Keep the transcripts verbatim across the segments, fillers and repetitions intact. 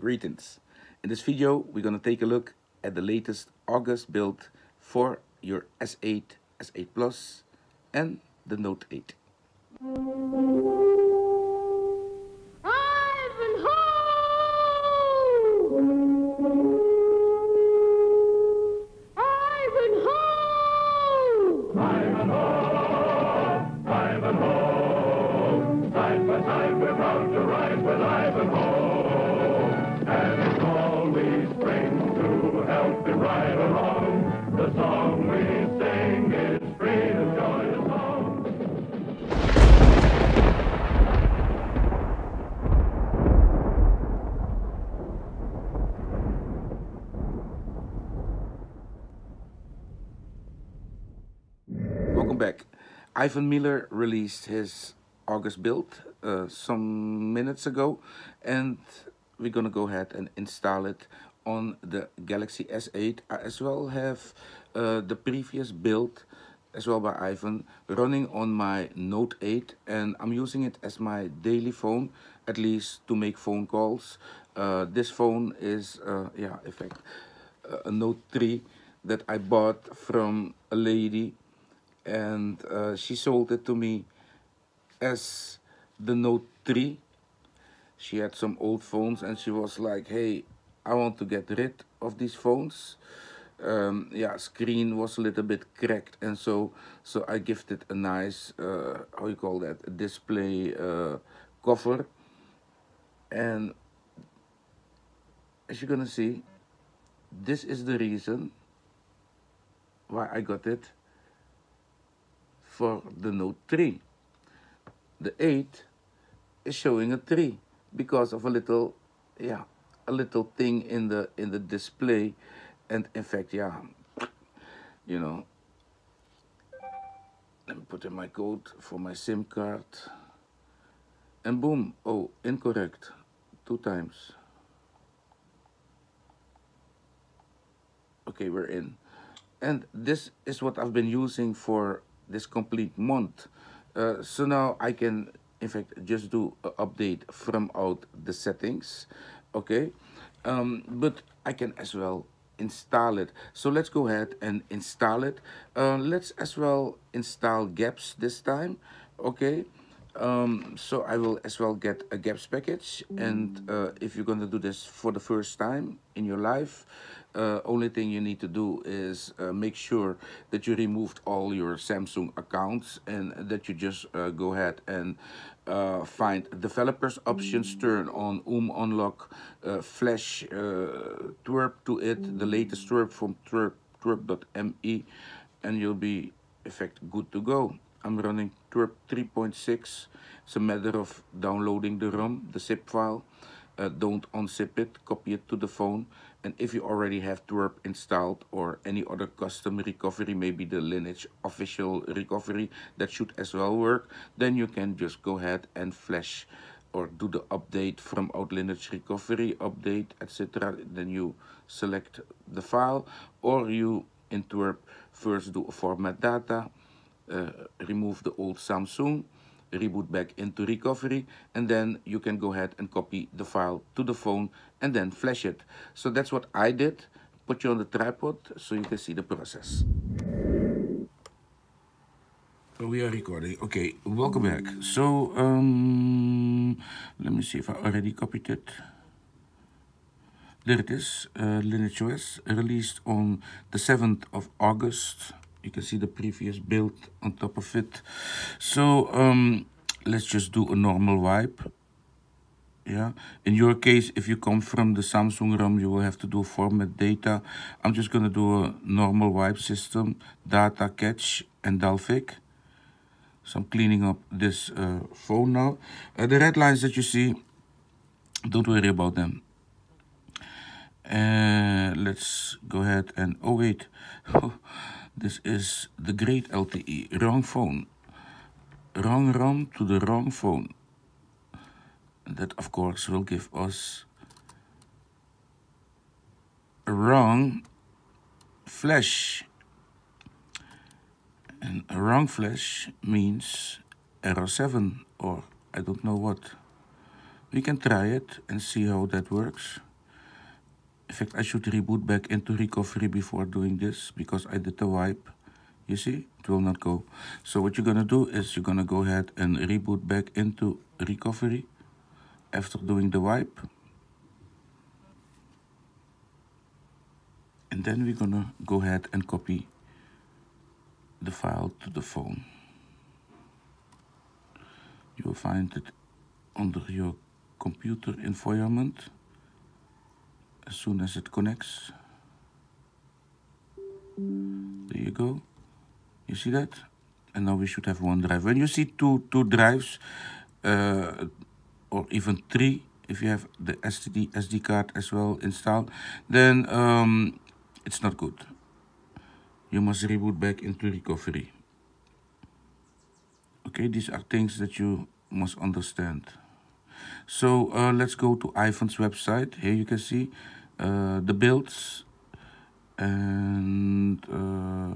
Greetings. In this video we're going to take a look at the latest August build for your S eight, S eight plus and the Note eight. Back. Ivan Meler released his August build uh, some minutes ago, and we're gonna go ahead and install it on the Galaxy S eight. I as well have uh, the previous build as well by Ivan running on my Note eight, and I'm using it as my daily phone, at least to make phone calls. Uh, this phone is uh, yeah, in fact uh, a Note three that I bought from a lady, and uh, she sold it to me as the Note three. She had some old phones and she was like, hey, I want to get rid of these phones. Um, yeah, screen was a little bit cracked, and so so I gifted a nice uh, how you call that, a display uh, cover. And as you're gonna see, this is the reason why I got it for the Note three. The eight is showing a three because of a little, yeah, a little thing in the in the display, and in fact, yeah, you know. Let me put in my code for my SIM card, and boom! Oh, incorrect, two times. Okay, we're in, and this is what I've been using for this complete month. Uh, so now I can in fact just do an update from out the settings, okay, um, but I can as well install it. So let's go ahead and install it. Uh, let's as well install Gapps this time, okay. Um, so I will as well get a Gapps package, and uh, if you're gonna do this for the first time in your life, uh, only thing you need to do is uh, make sure that you removed all your Samsung accounts, and that you just uh, go ahead and uh, find developers options, turn on O O M unlock, uh, flash uh, T W R P to it, the latest T W R P from T W R P dot M E, and you'll be in fact good to go. I'm running T W R P three point six. It's a matter of downloading the ROM, the zip file. Uh, don't unzip it, copy it to the phone. And if you already have T W R P installed or any other custom recovery, maybe the Lineage official recovery, that should as well work, then you can just go ahead and flash or do the update from out Lineage recovery, update, et cetera. Then you select the file, or you in T W R P first do a format data, Uh, remove the old Samsung, reboot back into recovery, and then you can go ahead and copy the file to the phone and then flash it. So that's what I did. Put you on the tripod so you can see the process. We are recording. Okay, welcome back. So um, let me see if I already copied it. There it is, uh, LineageOS, released on the seventh of August. You can see the previous build on top of it. So um, let's just do a normal wipe. Yeah. In your case, if you come from the Samsung ROM, you will have to do format data. I'm just going to do a normal wipe system, data, catch, and dalvik. So I'm cleaning up this uh, phone now. Uh, the red lines that you see, don't worry about them. Uh, let's go ahead and... Oh, wait. This is the great L T E, wrong phone, wrong ROM to the wrong phone. That of course will give us a wrong flash, and a wrong flash means error seven, or I don't know what. We can try it and see how that works. In fact, I should reboot back into recovery before doing this, because I did the wipe. You see, it will not go. So what you're gonna do is you're gonna go ahead and reboot back into recovery after doing the wipe. And then we're gonna go ahead and copy the file to the phone. You will find it under your computer environment as soon as it connects. There you go. You see that? And now we should have one drive. When you see two two drives, uh, or even three, if you have the S D card as well installed, then um, it's not good. You must reboot back into recovery. Okay, these are things that you must understand. So uh, let's go to Ivan's website. Here you can see uh, the builds, and uh,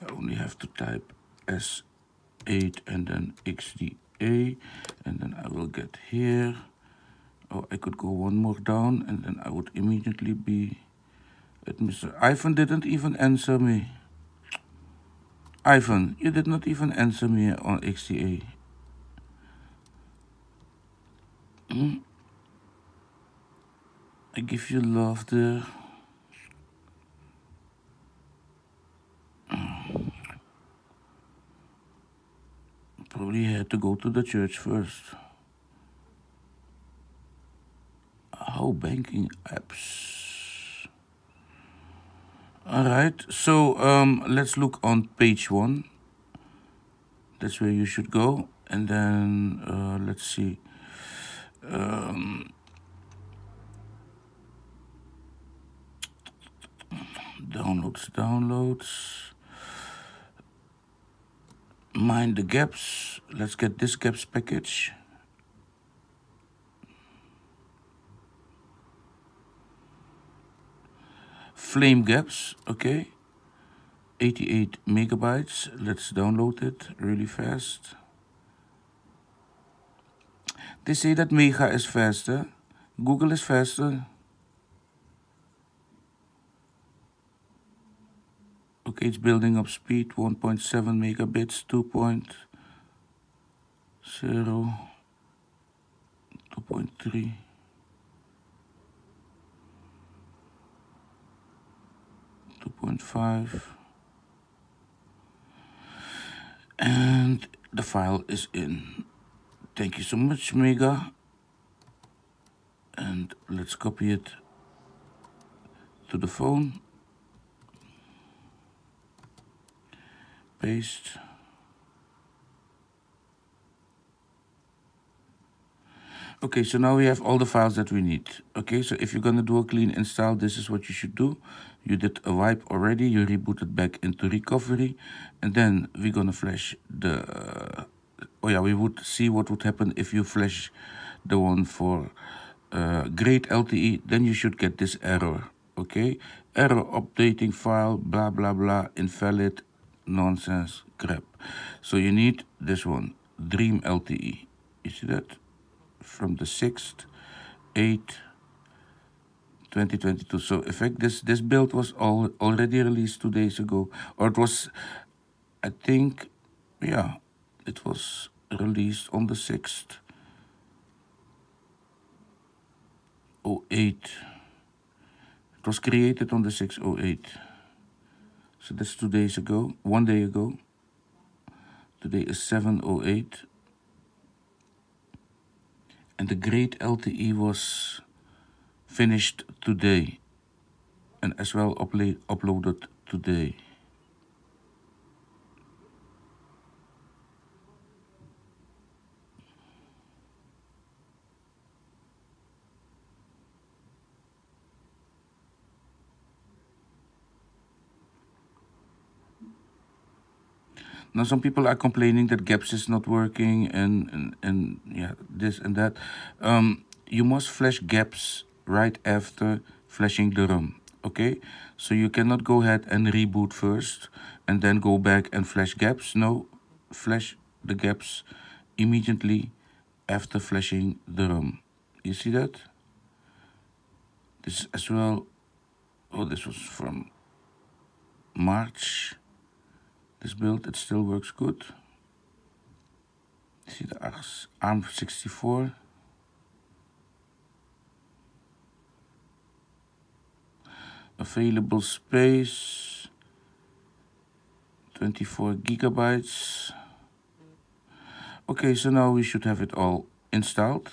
I only have to type S eight and then X D A, and then I will get here. Or I could go one more down, and then I would immediately be at Mister Ivan. Didn't even answer me. Ivan, you did not even answer me on X D A. I give you love there. Probably had to go to the church first. How banking apps. All right, so um, let's look on page one. That's where you should go. And then uh, let's see. Um, downloads, downloads. Mind the gaps. Let's get this gaps package. Flyme gaps. Okay. eighty-eight megabytes. Let's download it really fast. They say that Mega is faster. Google is faster. Okay, it's building up speed. one point seven megabits, two point zero, two point three. two point five. And the file is in. Thank you so much, Mega. And let's copy it to the phone. Paste. Okay, so now we have all the files that we need. Okay, so if you're gonna do a clean install, this is what you should do. You did a wipe already, you rebooted back into recovery, and then we're gonna flash the... Uh, Oh yeah, we would see what would happen if you flash the one for uh, great L T E. Then you should get this error, okay? Error updating file, blah, blah, blah, invalid, nonsense, crap. So you need this one, Dream L T E. You see that? From the sixth, eighth, twenty twenty-two. So in fact, this, this build was all, already released two days ago. Or it was, I think, yeah, it was... released on the sixth. oh eight. It was created on the sixth oh eight. So that's two days ago. One day ago. Today is seven oh eight. And the great L T E was finished today. And as well upla- uploaded today. Now, some people are complaining that Gapps is not working and, and, and yeah, this and that. Um, you must flash Gapps right after flashing the ROM, okay? So you cannot go ahead and reboot first and then go back and flash Gapps. No, flash the Gapps immediately after flashing the ROM. You see that? this as well. Oh, this was from March. This build, it still works good. See the ARM sixty-four. Available space twenty-four gigabytes. Okay, so now we should have it all installed.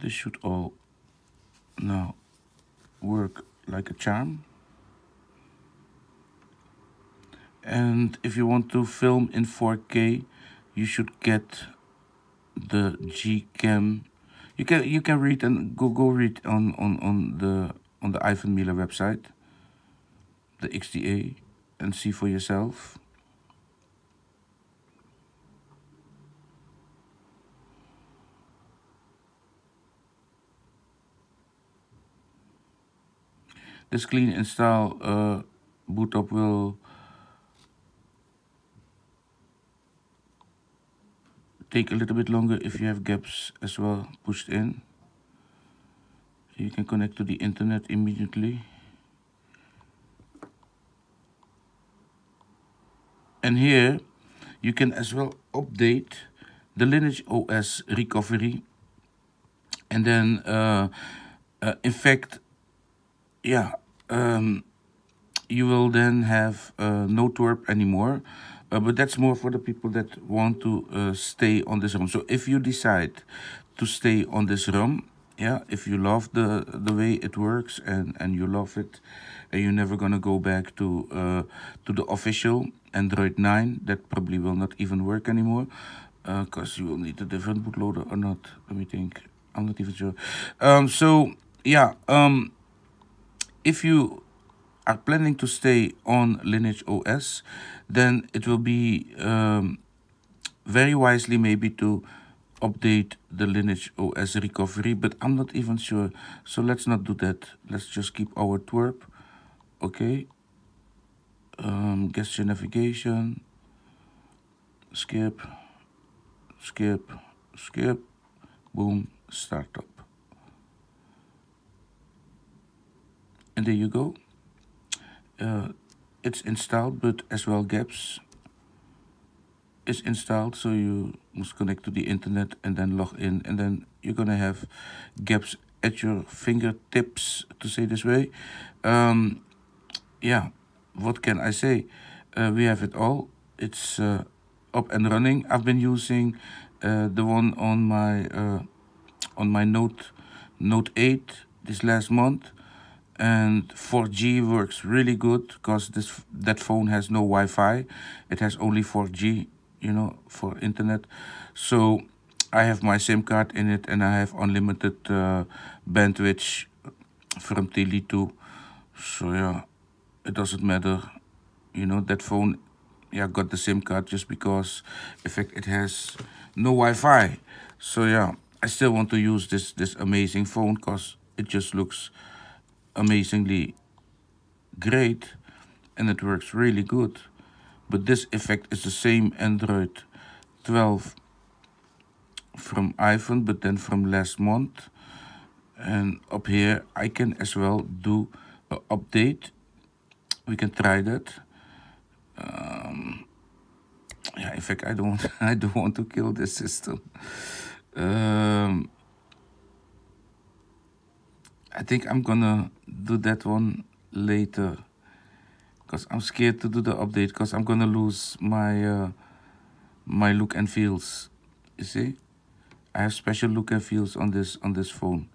This should all now work like a charm. And if you want to film in four K, you should get the Gcam. You can you can read and go go read on on on the on the Ivan Meler website, the X D A, and see for yourself. This clean install uh, boot up will take a little bit longer if you have Gapps as well pushed in. So you can connect to the internet immediately. And here you can as well update the LineageOS recovery. And then, uh, uh, in fact, yeah, um, you will then have uh, no T W R P anymore. Uh, but that's more for the people that want to uh, stay on this ROM. So if you decide to stay on this ROM, yeah, if you love the the way it works and and you love it, and you're never gonna go back to uh, to the official Android nine, that probably will not even work anymore, because uh, you will need a different bootloader or not. Let me think. I'm not even sure. Um. So yeah. Um. If you are planning to stay on LineageOS, then it will be um, very wisely maybe to update the LineageOS recovery, but I'm not even sure. So let's not do that. Let's just keep our T W R P. Okay. Um, gesture navigation. Skip. Skip. Skip. Boom. Start up. And there you go. Uh, it's installed, but as well Gapps is installed, so you must connect to the internet and then log in, and then you're gonna have Gapps at your fingertips, to say this way. Um, yeah, what can I say? Uh, we have it all. It's uh, up and running. I've been using uh, the one on my uh, on my Note Note eight this last month. And four G works really good, because this that phone has no Wi-Fi. It has only four G, you know, for internet. So I have my SIM card in it, and I have unlimited uh, bandwidth from Tele two. So yeah, it doesn't matter, you know, that phone. Yeah, got the SIM card just because, in fact, it has no Wi-Fi. So yeah, I still want to use this this amazing phone, because it just looks amazingly great and it works really good. But this effect is the same Android twelve from Ivan, but then from last month. And up here I can as well do an update. We can try that. Um, yeah, in fact, I don't I don't want to kill this system. Um, I think I'm gonna do that one later, because I'm scared to do the update, because I'm gonna lose my uh, my look and feels. You see, I have special look and feels on this on this phone,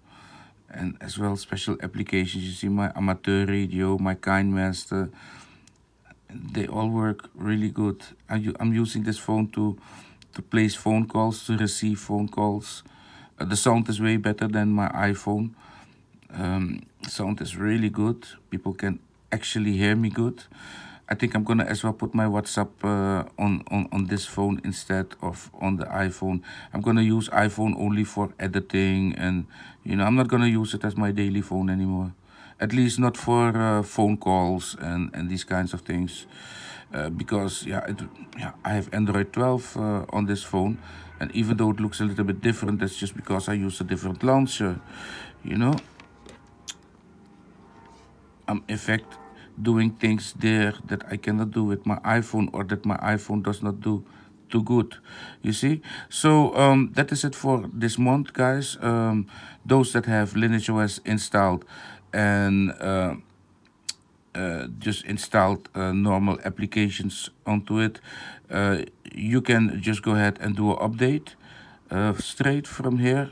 and as well special applications. You see, my amateur radio, my Kindmaster, they all work really good. I'm using this phone to to place phone calls, to receive phone calls. Uh, the sound is way better than my iPhone. Um, sound is really good. People can actually hear me good. I think I'm gonna as well put my WhatsApp uh, on, on, on this phone instead of on the iPhone. I'm gonna use iPhone only for editing, and you know, I'm not gonna use it as my daily phone anymore. At least not for uh, phone calls and, and these kinds of things. uh, because yeah, it, yeah, I have Android twelve uh, on this phone, and even though it looks a little bit different, that's just because I use a different launcher, you know. I'm in fact doing things there that I cannot do with my iPhone, or that my iPhone does not do too good, you see. So um, that is it for this month, guys. Um, those that have LineageOS installed and uh, uh, just installed uh, normal applications onto it, uh, you can just go ahead and do an update uh, straight from here,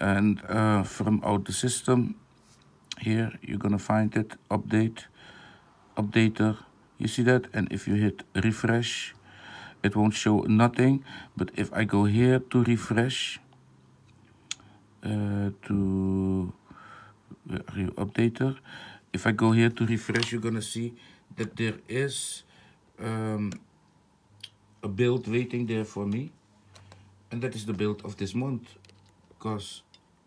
and uh, from out the system here you're gonna find it, update, updater, you see that. And if you hit refresh, it won't show nothing. But if I go here to refresh, uh, to where are you, updater, if I go here to refresh, you're gonna see that there is um, a build waiting there for me, and that is the build of this month, because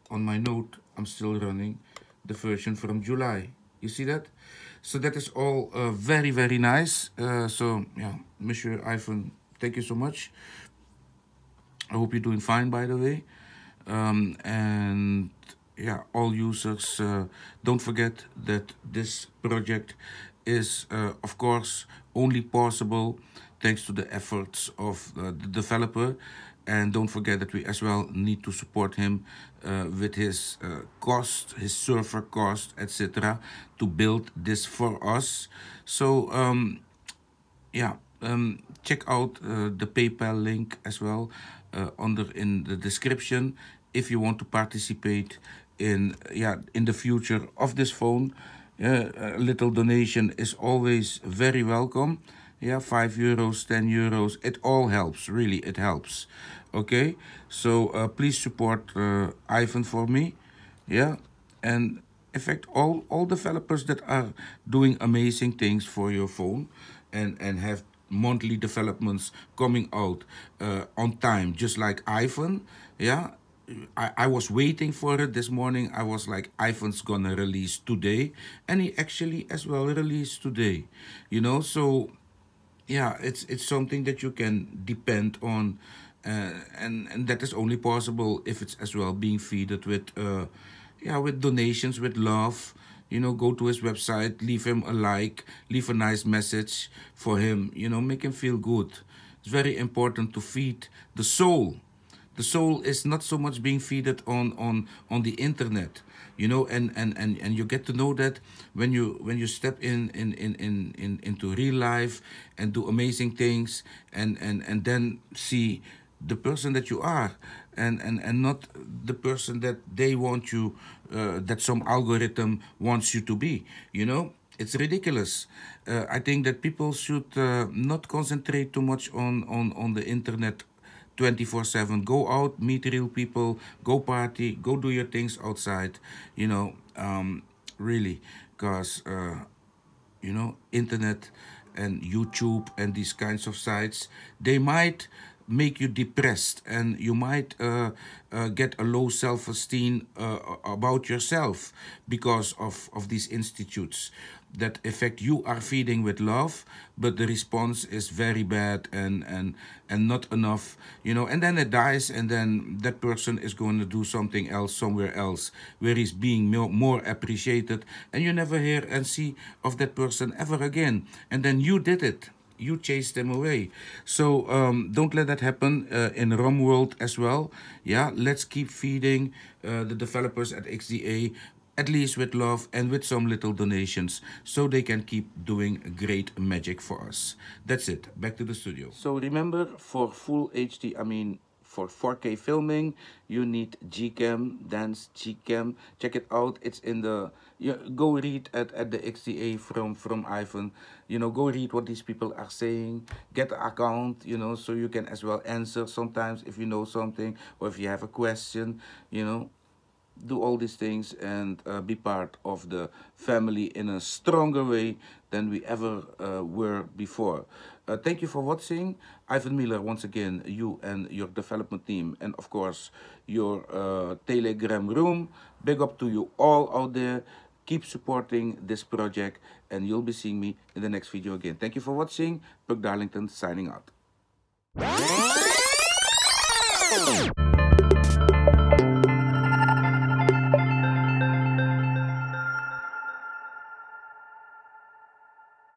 on my Note I'm still running the version from July, you see that. So that is all uh, very, very nice. Uh, so, yeah, Monsieur Ivan, thank you so much. I hope you're doing fine, by the way. Um, and, yeah, all users, uh, don't forget that this project is, uh, of course, only possible thanks to the efforts of uh, the developer. And don't forget that we as well need to support him uh, with his uh, cost, his server cost, et cetera, to build this for us. So, um, yeah, um, check out uh, the PayPal link as well uh, under in the description if you want to participate in yeah in the future of this phone. Uh, a little donation is always very welcome. Yeah, five euros, ten euros, it all helps, really, it helps. Okay, so uh, please support uh, Ivan for me. Yeah, and in fact, all, all developers that are doing amazing things for your phone and, and have monthly developments coming out uh, on time, just like Ivan. Yeah, I, I was waiting for it this morning. I was like, Ivan's gonna release today. And he actually as well released today, you know, so... Yeah, it's it's something that you can depend on, uh, and and that is only possible if it's as well being feeded with, uh, yeah, with donations, with love. You know, go to his website, leave him a like, leave a nice message for him. You know, make him feel good. It's very important to feed the soul. The soul is not so much being feeded on on on the internet, you know, and and and and you get to know that when you when you step in in in in, in into real life and do amazing things, and and and then see the person that you are, and and and not the person that they want you, uh, that some algorithm wants you to be, you know. It's ridiculous. Uh, I think that people should uh, not concentrate too much on on on the internet. twenty-four seven, go out, meet real people, go party, go do your things outside, you know, um, really, because, uh, you know, internet and YouTube and these kinds of sites, they might make you depressed, and you might uh, uh, get a low self-esteem uh, about yourself because of, of these institutes that affect you are feeding with love, but the response is very bad and, and, and not enough, you know, and then it dies, and then that person is going to do something else somewhere else where he's being more, more appreciated, and you never hear and see of that person ever again, and then you did it. You chase them away. So um, don't let that happen uh, in ROM world as well. Yeah, let's keep feeding uh, the developers at X D A, at least with love and with some little donations, so they can keep doing great magic for us. That's it, back to the studio. So remember, for full H D, I mean, for four K filming, you need Gcam, Dance Gcam. Check it out. It's in the... You go read at, at the X D A from, from Ivan. You know, go read what these people are saying. Get an account, you know, so you can as well answer sometimes if you know something or if you have a question, you know. Do all these things and uh, be part of the family in a stronger way than we ever uh, were before. Uh, thank you for watching. Ivan Meler, once again, you and your development team, and of course your uh, Telegram room. Big up to you all out there. keep supporting this project, and you'll be seeing me in the next video again. Thank you for watching. Puck Darlington signing out.